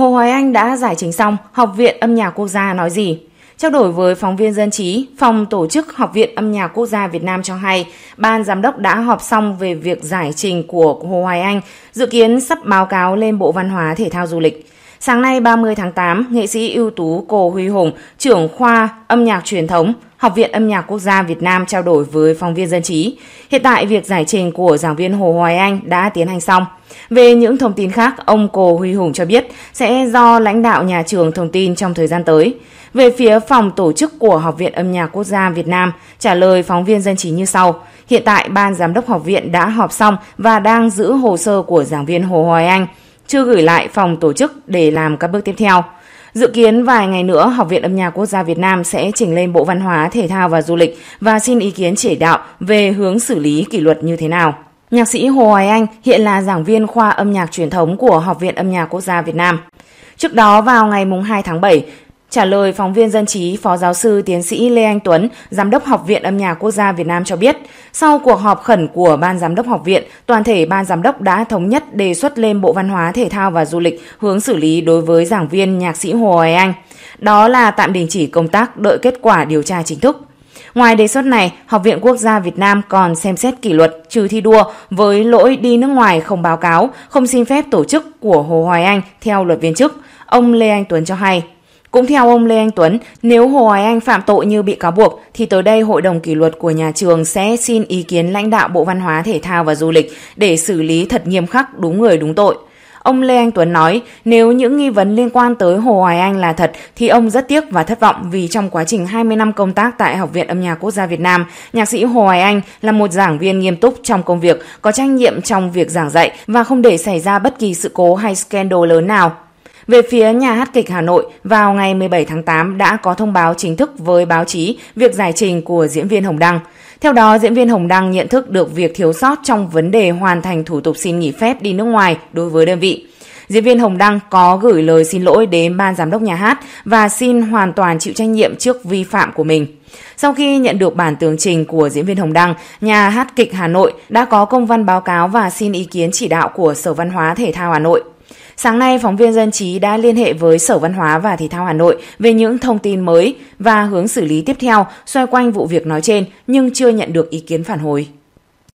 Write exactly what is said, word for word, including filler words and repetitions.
Hồ Hoài Anh đã giải trình xong Học viện Âm nhạc Quốc gia nói gì. Trao đổi với phóng viên Dân trí, phòng tổ chức Học viện Âm nhạc Quốc gia Việt Nam cho hay, ban giám đốc đã họp xong về việc giải trình của Hồ Hoài Anh, dự kiến sắp báo cáo lên Bộ Văn hóa Thể thao Du lịch. Sáng nay ba mươi tháng tám, nghệ sĩ ưu tú Cổ Huy Hùng, trưởng khoa Âm nhạc truyền thống, Học viện Âm nhạc Quốc gia Việt Nam trao đổi với phóng viên Dân trí. Hiện tại việc giải trình của giảng viên Hồ Hoài Anh đã tiến hành xong. Về những thông tin khác, ông Cổ Huy Hùng cho biết sẽ do lãnh đạo nhà trường thông tin trong thời gian tới. Về phía phòng tổ chức của Học viện Âm nhạc Quốc gia Việt Nam trả lời phóng viên Dân trí như sau. Hiện tại ban giám đốc học viện đã họp xong và đang giữ hồ sơ của giảng viên Hồ Hoài Anh, chưa gửi lại phòng tổ chức để làm các bước tiếp theo. Dự kiến vài ngày nữa, Học viện Âm nhạc Quốc gia Việt Nam sẽ trình lên Bộ Văn hóa, Thể thao và Du lịch và xin ý kiến chỉ đạo về hướng xử lý kỷ luật như thế nào. Nhạc sĩ Hồ Hoài Anh hiện là giảng viên khoa âm nhạc truyền thống của Học viện Âm nhạc Quốc gia Việt Nam. Trước đó vào ngày hai tháng bảy, trả lời phóng viên Dân trí, Phó giáo sư tiến sĩ Lê Anh Tuấn, Giám đốc Học viện Âm nhạc Quốc gia Việt Nam cho biết, sau cuộc họp khẩn của Ban Giám đốc Học viện, toàn thể Ban Giám đốc đã thống nhất đề xuất lên Bộ Văn hóa, Thể thao và Du lịch hướng xử lý đối với giảng viên nhạc sĩ Hồ Hoài Anh. Đó là tạm đình chỉ công tác đợi kết quả điều tra chính thức. Ngoài đề xuất này, Học viện Quốc gia Việt Nam còn xem xét kỷ luật trừ thi đua với lỗi đi nước ngoài không báo cáo, không xin phép tổ chức của Hồ Hoài Anh theo luật viên chức, ông Lê Anh Tuấn cho hay. Cũng theo ông Lê Anh Tuấn, nếu Hồ Hoài Anh phạm tội như bị cáo buộc, thì tới đây Hội đồng Kỷ luật của nhà trường sẽ xin ý kiến lãnh đạo Bộ Văn hóa, Thể thao và Du lịch để xử lý thật nghiêm khắc, đúng người đúng tội. Ông Lê Anh Tuấn nói, nếu những nghi vấn liên quan tới Hồ Hoài Anh là thật, thì ông rất tiếc và thất vọng vì trong quá trình hai mươi năm công tác tại Học viện Âm nhạc Quốc gia Việt Nam, nhạc sĩ Hồ Hoài Anh là một giảng viên nghiêm túc trong công việc, có trách nhiệm trong việc giảng dạy và không để xảy ra bất kỳ sự cố hay scandal lớn nào. Về phía Nhà hát kịch Hà Nội, vào ngày mười bảy tháng tám đã có thông báo chính thức với báo chí việc giải trình của diễn viên Hồng Đăng. Theo đó, diễn viên Hồng Đăng nhận thức được việc thiếu sót trong vấn đề hoàn thành thủ tục xin nghỉ phép đi nước ngoài đối với đơn vị. Diễn viên Hồng Đăng có gửi lời xin lỗi đến ban giám đốc nhà hát và xin hoàn toàn chịu trách nhiệm trước vi phạm của mình. Sau khi nhận được bản tường trình của diễn viên Hồng Đăng, Nhà hát kịch Hà Nội đã có công văn báo cáo và xin ý kiến chỉ đạo của Sở Văn hóa Thể thao Hà Nội. Sáng nay, phóng viên Dân trí đã liên hệ với Sở Văn hóa và Thể thao Hà Nội về những thông tin mới và hướng xử lý tiếp theo xoay quanh vụ việc nói trên nhưng chưa nhận được ý kiến phản hồi.